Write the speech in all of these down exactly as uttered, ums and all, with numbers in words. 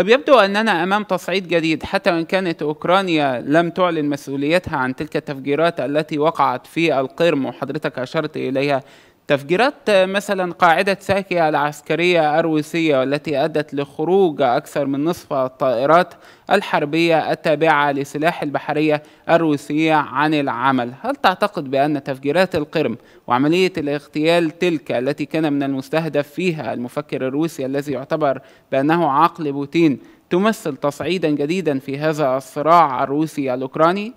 طب يبدو أننا أمام تصعيد جديد، حتى وإن كانت أوكرانيا لم تعلن مسؤوليتها عن تلك التفجيرات التي وقعت في القرم وحضرتك أشرت إليها، تفجيرات مثلا قاعدة ساكي العسكرية الروسية والتي أدت لخروج أكثر من نصف الطائرات الحربية التابعة لسلاح البحرية الروسية عن العمل. هل تعتقد بأن تفجيرات القرم وعملية الاغتيال تلك التي كان من المستهدف فيها المفكر الروسي الذي يعتبر بأنه عقل بوتين تمثل تصعيدا جديدا في هذا الصراع الروسي الأوكراني؟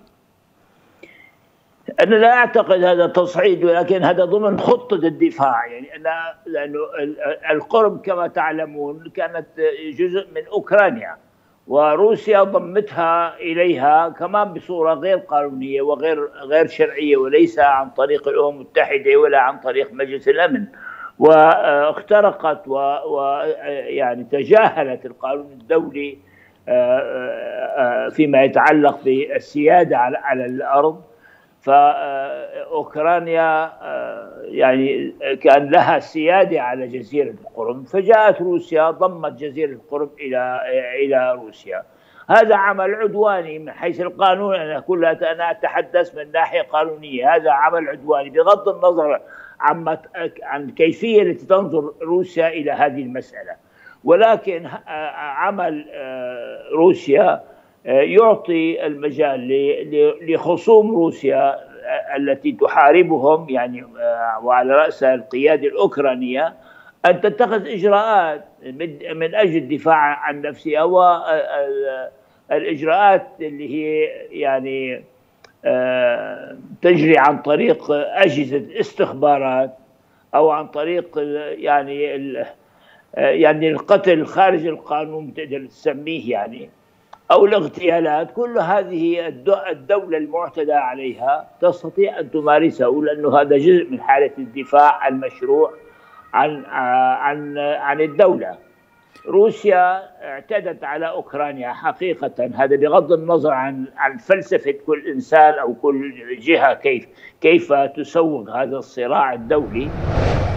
أنا لا أعتقد هذا تصعيد، ولكن هذا ضمن خطة الدفاع. يعني أنا لأنه القرم كما تعلمون كانت جزء من أوكرانيا، وروسيا ضمتها إليها كمان بصورة غير قانونية وغير غير شرعية، وليس عن طريق الأمم المتحدة ولا عن طريق مجلس الأمن، واخترقت ويعني تجاهلت القانون الدولي فيما يتعلق بالسيادة على الأرض. فأوكرانيا يعني كان لها سيادة على جزيرة القرم، فجاءت روسيا ضمت جزيرة القرم إلى إلى روسيا. هذا عمل عدواني من حيث القانون، أنا كلها أنا أتحدث من ناحية قانونية، هذا عمل عدواني بغض النظر عن عن كيفية التي تنظر روسيا إلى هذه المسألة، ولكن عمل روسيا يعطي المجال لخصوم روسيا التي تحاربهم يعني وعلى رأسها القيادة الأوكرانية أن تتخذ إجراءات من أجل الدفاع عن نفسها، والإجراءات اللي هي يعني تجري عن طريق أجهزة استخبارات أو عن طريق يعني يعني القتل خارج القانون تقدر تسميه يعني أو الاغتيالات. كل هذه الدولة المعتدى عليها تستطيع أن تمارسه، لأنه هذا جزء من حالة الدفاع المشروع عن عن عن الدولة. روسيا اعتدت على أوكرانيا حقيقة، هذا بغض النظر عن عن فلسفة كل إنسان أو كل جهة كيف كيف تسوق هذا الصراع الدولي.